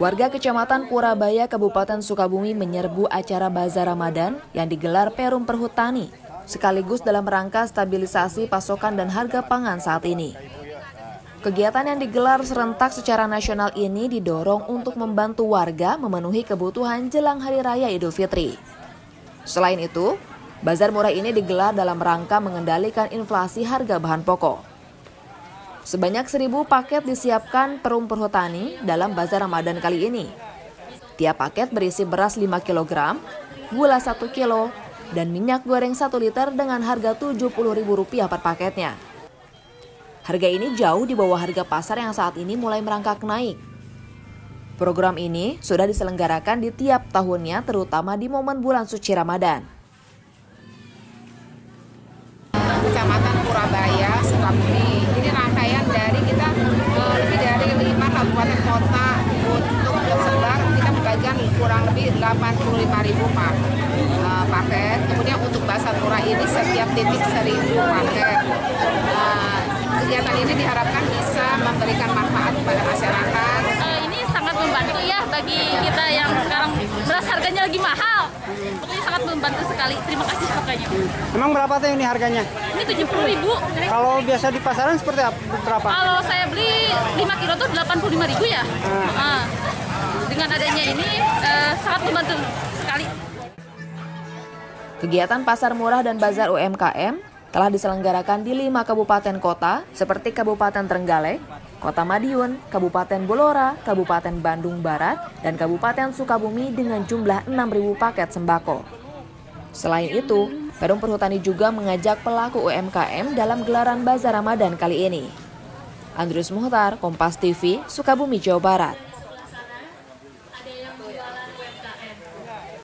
Warga Kecamatan Purabaya, Kabupaten Sukabumi menyerbu acara Bazar Ramadan yang digelar Perum Perhutani, sekaligus dalam rangka stabilisasi pasokan dan harga pangan saat ini. Kegiatan yang digelar serentak secara nasional ini didorong untuk membantu warga memenuhi kebutuhan jelang Hari Raya Idul Fitri. Selain itu, bazar murah ini digelar dalam rangka mengendalikan inflasi harga bahan pokok. Sebanyak 1.000 paket disiapkan Perum Perhutani dalam Bazar Ramadan kali ini. Tiap paket berisi beras 5 kg, gula 1 kg, dan minyak goreng 1 liter dengan harga Rp70.000 per paketnya. Harga ini jauh di bawah harga pasar yang saat ini mulai merangkak naik. Program ini sudah diselenggarakan di tiap tahunnya, terutama di momen bulan suci Ramadan. Kecamatan Purabaya, Sukabumi. Kota untuk tersebar kita membagikan kurang lebih 85.000 paket. Kemudian untuk bazar murah ini setiap titik 1.000 paket. Kegiatan ini diharapkan bisa memberikan manfaat kepada masyarakat. Ini sangat membantu ya bagi kita yang sekarang beras harganya lagi mahal. Pokoknya sangat membantu sekali. Terima kasih pokoknya. Emang berapa tuh ini harganya? Ini 70.000. Kalau biasa di pasaran seperti apa? Berapa? Kalau saya beli 5 kilo tuh 85.000 ya. Dengan adanya ini sangat membantu sekali. Kegiatan pasar murah dan bazar UMKM telah diselenggarakan di 5 kabupaten kota seperti Kabupaten Trenggalek, Kota Madiun, Kabupaten Belora, Kabupaten Bandung Barat, dan Kabupaten Sukabumi dengan jumlah 6.000 paket sembako. Selain itu, Perum Perhutani juga mengajak pelaku UMKM dalam gelaran Bazar Ramadan kali ini. Andrius Muhtar, Kompas TV, Sukabumi, Jawa Barat.